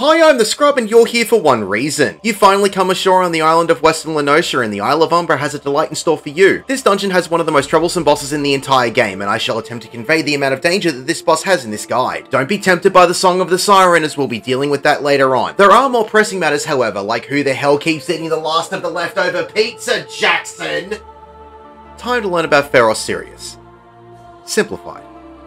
Hi, I'm The Scrub and you're here for one reason. You've finally come ashore on the island of Western Lenosha, and the Isle of Umbra has a delight in store for you. This dungeon has one of the most troublesome bosses in the entire game, and I shall attempt to convey the amount of danger that this boss has in this guide. Don't be tempted by the Song of the Siren, as we'll be dealing with that later on. There are more pressing matters however, like who the hell keeps eating the last of the leftover pizza, Jackson? Time to learn about Pharos Sirius. Simplified.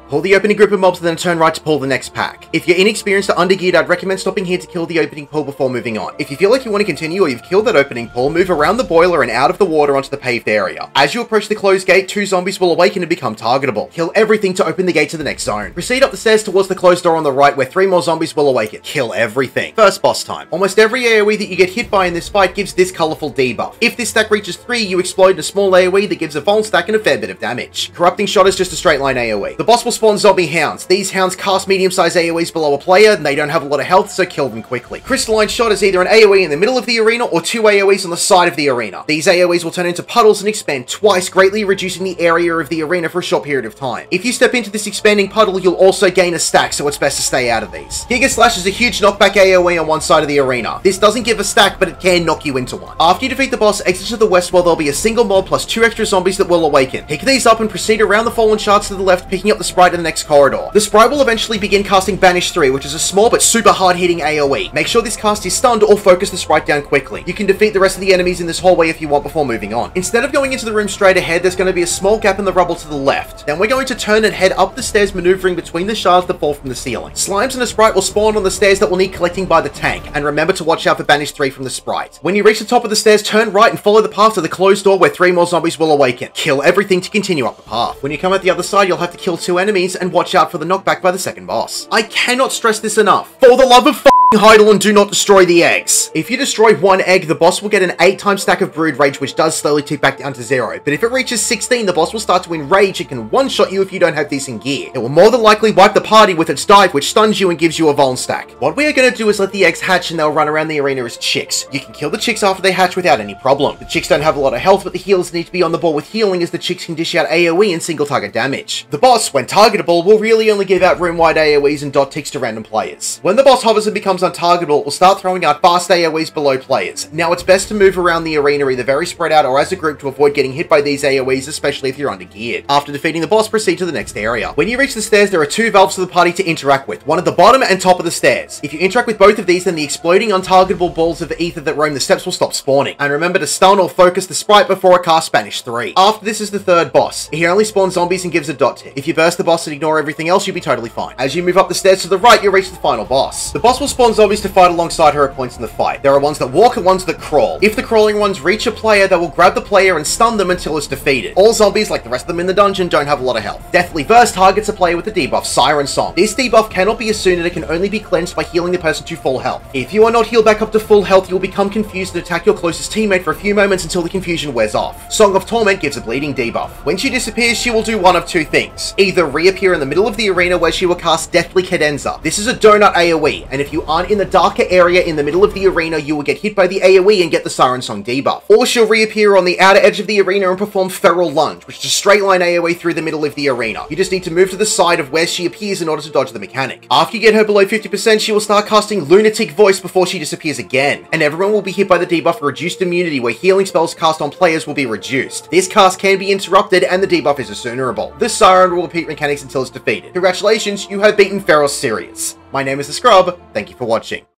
Pull the opening group of mobs and then turn right to pull the next pack. If you're inexperienced or undergeared, I'd recommend stopping here to kill the opening pull before moving on. If you feel like you want to continue or you've killed that opening pull, move around the boiler and out of the water onto the paved area. As you approach the closed gate, two zombies will awaken and become targetable. Kill everything to open the gate to the next zone. Proceed up the stairs towards the closed door on the right where three more zombies will awaken. Kill everything. First boss time. Almost every AoE that you get hit by in this fight gives this colourful debuff. If this stack reaches 3, you explode in a small AoE that gives a Vuln stack and a fair bit of damage. Corrupting shot is just a straight line AoE. The boss will spawn zombie hounds. These hounds cast medium-sized AoEs below a player, and they don't have a lot of health, so kill them quickly. Crystalline shot is either an AoE in the middle of the arena or 2 AoEs on the side of the arena. These AoEs will turn into puddles and expand twice, greatly reducing the area of the arena for a short period of time. If you step into this expanding puddle, you'll also gain a stack, so it's best to stay out of these. Gigaslash is a huge knockback AoE on one side of the arena. This doesn't give a stack, but it can knock you into one. After you defeat the boss, exit to the west while there'll be a single mob plus 2 extra zombies that will awaken. Pick these up and proceed around the Fallen Shards to the left, picking up the sprite in the next corridor. The sprite will eventually begin casting Banish 3, which is a small but super hard-hitting AoE. Make sure this cast is stunned or focus the sprite down quickly. You can defeat the rest of the enemies in this hallway if you want before moving on. Instead of going into the room straight ahead, there's going to be a small gap in the rubble to the left. Then we're going to turn and head up the stairs, maneuvering between the shards that fall from the ceiling. Slimes and a sprite will spawn on the stairs that will need collecting by the tank, and remember to watch out for Banish 3 from the sprite. When you reach the top of the stairs, turn right and follow the path to the closed door where 3 more zombies will awaken. Kill everything to continue up the path. When you come out the other side, you'll have to kill 2 enemies and watch out for the knockback by the second boss. I cannot stress this enough. For the love of Heidel, and do not destroy the eggs. If you destroy 1 egg, the boss will get an 8-time stack of Brood Rage, which does slowly tick back down to 0, but if it reaches 16, the boss will start to enrage and can one-shot you if you don't have this in gear. It will more than likely wipe the party with its dive, which stuns you and gives you a Vuln stack. What we are going to do is let the eggs hatch and they'll run around the arena as chicks. You can kill the chicks after they hatch without any problem. The chicks don't have a lot of health, but the healers need to be on the ball with healing, as the chicks can dish out AoE and single target damage. The boss, when targetable, will really only give out room-wide AoEs and dot ticks to random players. When the boss hovers and becomes untargetable, will start throwing out fast AoEs below players. Now it's best to move around the arena either very spread out or as a group to avoid getting hit by these AoEs, especially if you're undergeared. After defeating the boss, proceed to the next area. When you reach the stairs, there are 2 valves for the party to interact with, one at the bottom and top of the stairs. If you interact with both of these, then the exploding untargetable balls of ether that roam the steps will stop spawning. And remember to stun or focus the sprite before it casts Banish 3. After this is the 3rd boss. He only spawns zombies and gives a dot tick. If you burst the boss and ignore everything else, you'll be totally fine. As you move up the stairs to the right, you'll reach the final boss. The boss will spawn zombies to fight alongside her at points in the fight. There are ones that walk and ones that crawl. If the crawling ones reach a player, they will grab the player and stun them until it's defeated. All zombies, like the rest of them in the dungeon, don't have a lot of health. Deathly Verse targets a player with the debuff Siren Song. This debuff cannot be assumed, and it can only be cleansed by healing the person to full health. If you are not healed back up to full health, you will become confused and attack your closest teammate for a few moments until the confusion wears off. Song of Torment gives a bleeding debuff. When she disappears, she will do one of 2 things. Either reappear in the middle of the arena where she will cast Deathly Cadenza. This is a donut AoE, and if you aren't in the darker area in the middle of the arena, you will get hit by the AoE and get the Siren Song debuff. Or she'll reappear on the outer edge of the arena and perform Feral Lunge, which is a straight line AoE through the middle of the arena. You just need to move to the side of where she appears in order to dodge the mechanic. After you get her below 50%, she will start casting Lunatic Voice before she disappears again, and everyone will be hit by the debuff Reduced Immunity, where healing spells cast on players will be reduced. This cast can be interrupted, and the debuff is discernible. The Siren will repeat mechanics until it's defeated. Congratulations, you have beaten Pharos Sirius. My name is The Scrub, thank you for watching.